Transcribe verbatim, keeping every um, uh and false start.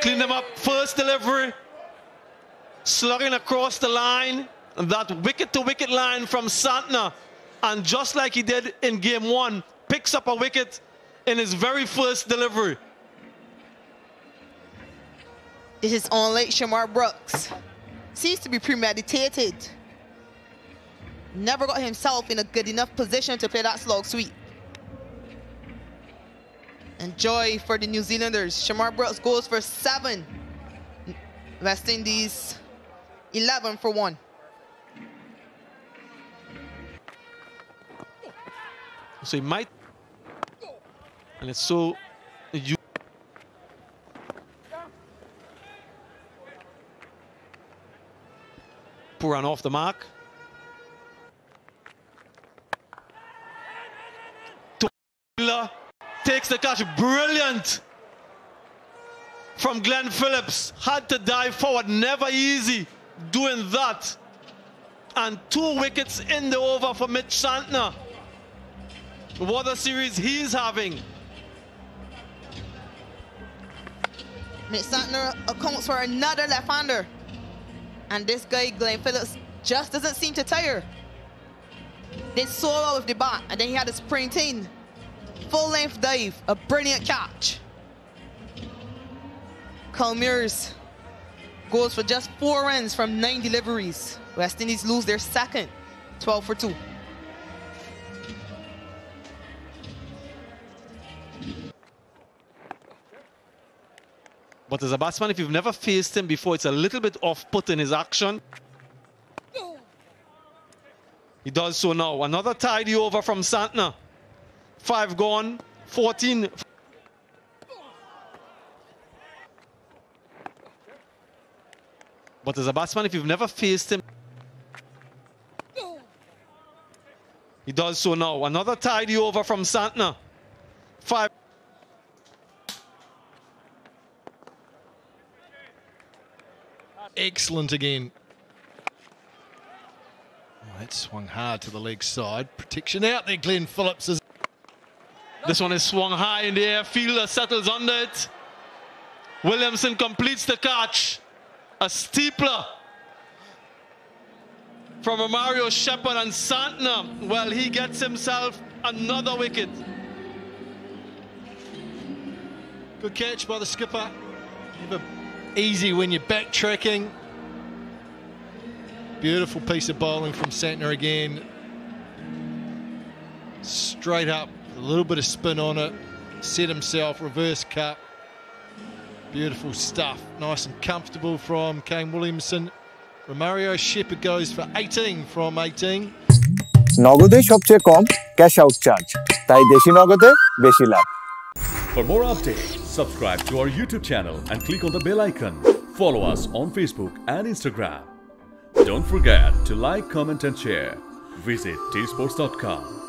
Clean them up. First delivery. Slugging across the line. That wicket-to-wicket line from Santner. And just like he did in game one, picks up a wicket in his very first delivery. This is on late Shamar Brooks. Seems to be premeditated. Never got himself in a good enough position to play that slog sweep. And joy for the New Zealanders. Shamar Brooks goes for seven. West Indies, eleven for one. So he might, and it's so you. Poor run off the mark. Takes the catch, brilliant from Glenn Phillips. Had to dive forward, never easy doing that. And two wickets in the over for Mitch Santner. What a series he's having. Mitch Santner accounts for another left-hander. And this guy, Glenn Phillips, just doesn't seem to tire. They solo with the bat, and then he had a sprint in. Full-length dive, a brilliant catch. Kalmers goes for just four runs from nine deliveries. West Indies lose their second, twelve for two. But as a batsman, if you've never faced him before, it's a little bit off-put in his action. He does so now. Another tidy over from Santner. Five gone, fourteen. But as a batsman, if you've never faced him... He does so now. Another tidy over from Santner. Five... Excellent again. Oh, that swung hard to the leg side. Protection out there, Glenn Phillips. Is this one is swung high in the air. Fielder settles under it. Williamson completes the catch. A steepler from Romario Shepherd, and Santner, well, he gets himself another wicket. Good catch by the skipper. Never easy when you're backtracking. Beautiful piece of bowling from Santner again. Straight up, a little bit of spin on it. Set himself, reverse cut. Beautiful stuff. Nice and comfortable from Kane Williamson. Romario Shepherd goes for eighteen from eighteen. Nagode sobche kom cash out charge. Tai deshi nagode beshi lab. For more updates, subscribe to our YouTube channel and click on the bell icon. Follow us on Facebook and Instagram. Don't forget to like, comment and share. Visit T sports dot com.